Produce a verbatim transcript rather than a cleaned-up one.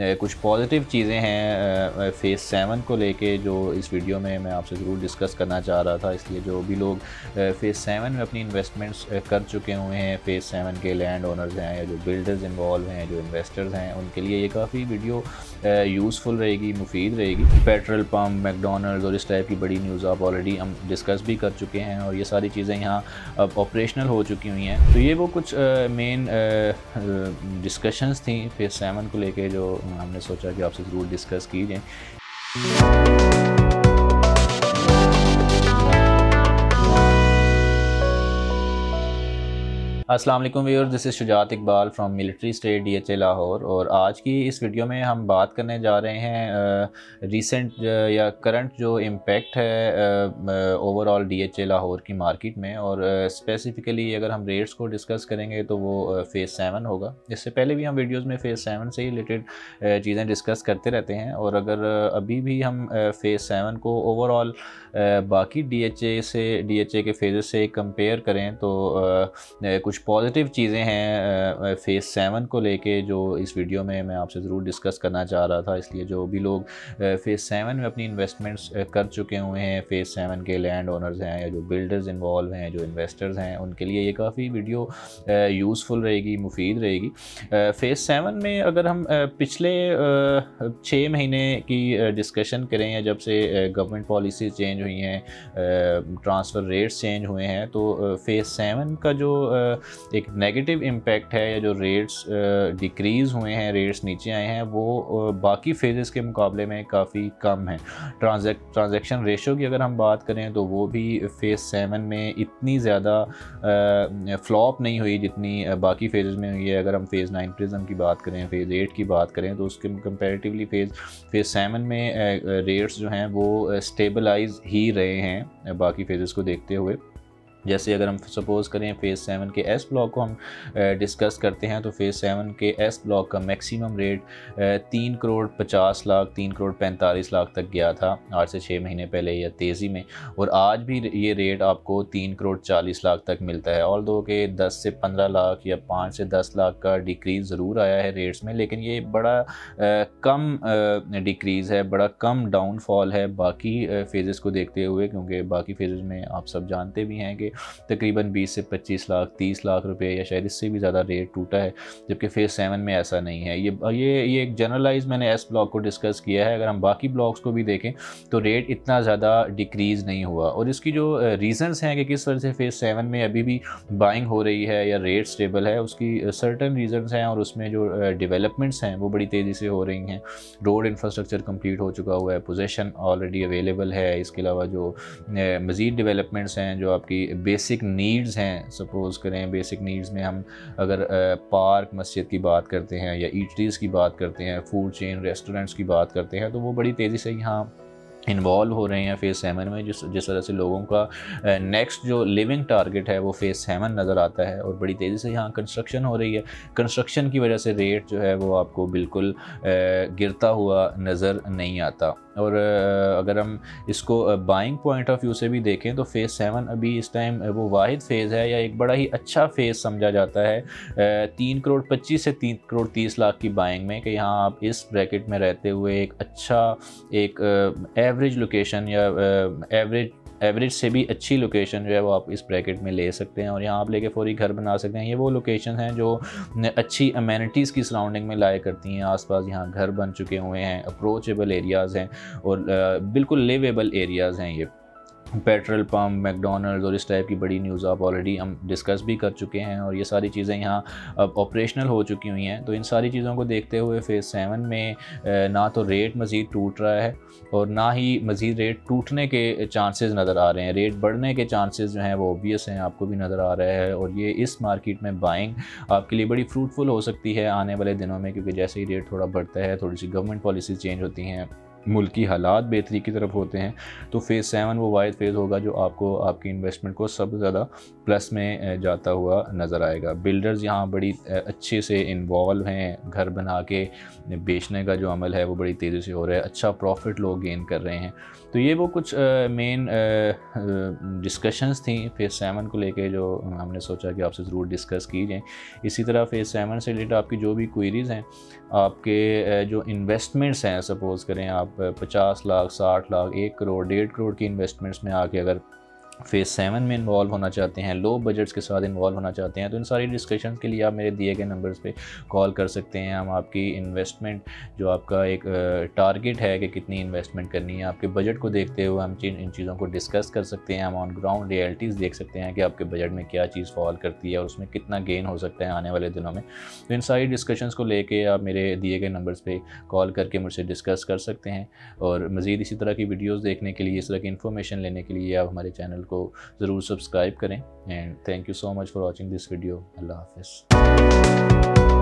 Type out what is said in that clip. कुछ पॉजिटिव चीज़ें हैं फेज़ सेवन को लेके जो इस वीडियो में मैं आपसे ज़रूर डिस्कस करना चाह रहा था। इसलिए जो भी लोग फेज़ सेवन में अपनी इन्वेस्टमेंट्स कर चुके हुए हैं, फेज़ सेवन के लैंड ओनर्स हैं या जो बिल्डर्स इन्वॉल्व हैं, जो इन्वेस्टर्स हैं, उनके लिए ये काफ़ी वीडियो यूज़फुल रहेगी, मुफीद रहेगी। पेट्रोल पम्प, मैकडोनल्ड्स और इस टाइप की बड़ी न्यूज़ आप ऑलरेडी हम डिस्कस भी कर चुके हैं और ये सारी चीज़ें यहाँ अब ऑपरेशनल हो चुकी हुई हैं। तो ये वो कुछ मेन डिस्कशंस थी फेज़ सेवन को लेके जो हमने सोचा कि आपसे ज़रूर डिस्कस की जाए। अस्सलाम वालेकुम viewers, this is Shujaat Iqbal from military state D H A Lahore. और आज की इस वीडियो में हम बात करने जा रहे हैं रीसेंट या करंट जो इम्पेक्ट है overall D H A Lahore की मार्केट में, और स्पेसिफ़िकली अगर हम रेट्स को डिस्कस करेंगे तो वो फेज़ सेवन होगा। इससे पहले भी हम वीडियोस में फ़ेज़ सेवन से रिलेटेड चीज़ें डिस्कस करते रहते हैं और अगर अभी भी हम फ़ेज़ सेवन को ओवरऑल बाकी डी एच ए से डी एच ए के फेज़ से कंपेयर करें तो कुछ पॉजिटिव चीज़ें हैं फेज़ सेवन को लेके जो इस वीडियो में मैं आपसे ज़रूर डिस्कस करना चाह रहा था। इसलिए जो भी लोग फेज़ सेवन में अपनी इन्वेस्टमेंट्स कर चुके हुए हैं, फेज़ सेवन के लैंड ओनर्स हैं या जो बिल्डर्स इन्वॉल्व हैं, जो इन्वेस्टर्स हैं, उनके लिए ये काफ़ी वीडियो यूज़फुल रहेगी, मुफीद रहेगी। फेज़ सेवन में अगर हम पिछले छः महीने की डिस्कशन करें या जब से गवर्नमेंट पॉलिसीज़ चेंज हुई हैं, ट्रांसफ़र रेट्स चेंज हुए हैं, तो फेज़ सेवन का जो एक नेगेटिव इम्पैक्ट है या जो रेट्स डिक्रीज़ हुए हैं, रेट्स नीचे आए हैं, वो बाकी फेजेस के मुकाबले में काफ़ी कम है। ट्रांजैक्ट ट्रांजैक्शन रेशो की अगर हम बात करें तो वो भी फेज़ सेवन में इतनी ज़्यादा फ्लॉप नहीं हुई जितनी बाकी फेजेस में हुई है। अगर हम फेज़ नाइन प्रिज्म की बात करें, फेज़ एट की बात करें, तो उसके कंपेरेटिवली फेज़ फेज़ सेवन में रेट्स जो हैं वो स्टेबलाइज ही रहे हैं बाकी फेजेस को देखते हुए। जैसे अगर हम सपोज़ करें फेज़ सेवन के एस ब्लॉक को हम डिस्कस करते हैं तो फेज़ सेवन के एस ब्लॉक का मैक्सिमम रेट तीन करोड़ पचास लाख तीन करोड़ पैंतालीस लाख तक गया था आठ से छः महीने पहले या तेज़ी में, और आज भी ये रेट आपको तीन करोड़ चालीस लाख तक मिलता है। और दो के दस से पंद्रह लाख या पाँच से दस लाख का डिक्रीज़ ज़रूर आया है रेट्स में, लेकिन ये बड़ा कम डिक्रीज़ है, बड़ा कम डाउनफॉल है बाकी फेजेस को देखते हुए, क्योंकि बाकी फेजेस में आप सब जानते भी हैं कि तकरीबन बीस से पच्चीस लाख तीस लाख रुपए या शायद इससे भी ज़्यादा रेट टूटा है, जबकि फेज़ सेवन में ऐसा नहीं है। ये ये ये एक जनरलाइज मैंने एस ब्लॉक को डिस्कस किया है। अगर हम बाकी ब्लॉक्स को भी देखें तो रेट इतना ज़्यादा डिक्रीज़ नहीं हुआ, और इसकी जो रीज़न्स हैं कि किस वजह से फेज़ सेवन में अभी भी बाइंग हो रही है या रेट स्टेबल है, उसकी सर्टन रीज़न्स हैं और उसमें जो डेवलपमेंट्स हैं वो बड़ी तेज़ी से हो रही हैं। रोड इंफ्रास्ट्रक्चर कम्प्लीट हो चुका हुआ है, पोजेसन ऑलरेडी अवेलेबल है, इसके अलावा जो मज़ीद डेवलपमेंट्स हैं, जो आपकी बेसिक नीड्स हैं, सपोज़ करें बेसिक नीड्स में हम अगर पार्क मस्जिद की बात करते हैं या ईटरीज़ की बात करते हैं, फूड चेन रेस्टोरेंट्स की बात करते हैं, तो वो बड़ी तेज़ी से यहाँ इन्वॉल्व हो रहे हैं फेज़ सेवन में। जिस जिस तरह से लोगों का नेक्स्ट जो लिविंग टारगेट है वो फेज़ सेवन नज़र आता है, और बड़ी तेज़ी से यहाँ कंस्ट्रक्शन हो रही है। कंस्ट्रक्शन की वजह से रेट जो है वो आपको बिल्कुल गिरता हुआ नज़र नहीं आता। और अगर हम इसको बाइंग पॉइंट ऑफ व्यू से भी देखें तो फेज़ सेवन अभी इस टाइम वो वाहिद फ़ेज़ है या एक बड़ा ही अच्छा फ़ेज़ समझा जाता है तीन करोड़ पच्चीस से तीन करोड़ तीस लाख की बाइंग में, कि यहाँ आप इस ब्रैकेट में रहते हुए एक अच्छा, एक एवरेज लोकेशन या एवरेज एवरेज से भी अच्छी लोकेशन जो है वो आप इस ब्रैकेट में ले सकते हैं, और यहाँ आप लेके फौरी घर बना सकते हैं। ये वो लोकेशन हैं जो अच्छी अमेनिटीज़ की सराउंडिंग में लाए करती हैं, आसपास यहाँ घर बन चुके हुए हैं, अप्रोचेबल एरियाज़ हैं और बिल्कुल लिवेबल एरियाज़ हैं। ये पेट्रोल पम्प, मैकडोनल्ड्स और इस टाइप की बड़ी न्यूज़ आप ऑलरेडी हम डिस्कस भी कर चुके हैं और ये सारी चीज़ें यहाँ अब ऑपरेशनल हो चुकी हुई हैं। तो इन सारी चीज़ों को देखते हुए फेज़ सेवन में ना तो रेट मज़ीद टूट रहा है और ना ही मज़ीद रेट टूटने के चांसेस नज़र आ रहे हैं। रेट बढ़ने के चांसेस जो हैं वो ऑब्वियस हैं, आपको भी नज़र आ रहा है, और ये इस मार्केट में बाइंग आपके लिए बड़ी फ्रूटफुल हो सकती है आने वाले दिनों में, क्योंकि जैसे ही रेट थोड़ा बढ़ता है, थोड़ी सी गवर्नमेंट पॉलिसी चेंज होती हैं, मुल्की हालात बेहतरी की तरफ होते हैं, तो फेज़ सेवन वो वाहिद फेज़ होगा जो आपको आपकी इन्वेस्टमेंट को सबसे ज़्यादा प्लस में जाता हुआ नज़र आएगा। बिल्डर्स यहाँ बड़ी अच्छे से इन्वॉल्व हैं, घर बना के बेचने का जो अमल है वो बड़ी तेज़ी से हो रहा है, अच्छा प्रॉफिट लोग गेन कर रहे हैं। तो ये वो कुछ मेन डिस्कशंस थी फेज़ सेवन को लेके जो हमने सोचा कि आपसे ज़रूर डिस्कस की जाएँ। इसी तरह फेज़ सेवन से रिलेटेड आपकी जो भी क्वेरीज़ हैं, आपके जो इन्वेस्टमेंट्स हैं, सपोज़ करें आप पचास लाख, साठ लाख, एक करोड़ डेढ़ करोड़ की इन्वेस्टमेंट्स में आके अगर फेज़ सेवन में इन्वॉल्व होना चाहते हैं, लो बजट्स के साथ इन्वॉल्व होना चाहते हैं, तो इन सारी डिस्कशन के लिए आप मेरे दिए गए नंबर्स पे कॉल कर सकते हैं। हम आपकी इन्वेस्टमेंट जो आपका एक टारगेट है कि कितनी इन्वेस्टमेंट करनी है, आपके बजट को देखते हुए हम इन चीज़ों को डिस्कस कर सकते हैं। हम ऑन ग्राउंड रियलिटीज़ देख सकते हैं कि आपके बजट में क्या चीज़ फॉल करती है और उसमें कितना गेन हो सकता है आने वाले दिनों में। तो इन सारी डिस्कशंस को लेके आप मेरे दिए गए नंबर्स पर कॉल करके मुझसे डिस्कस कर सकते हैं। और मज़ीद इसी तरह की वीडियोज़ देखने के लिए, इस तरह की इन्फॉर्मेशन लेने के लिए आप हमारे चैनल को ज़रूर सब्सक्राइब करें। And thank you so much for watching this video. अल्लाह हाफ़िज़।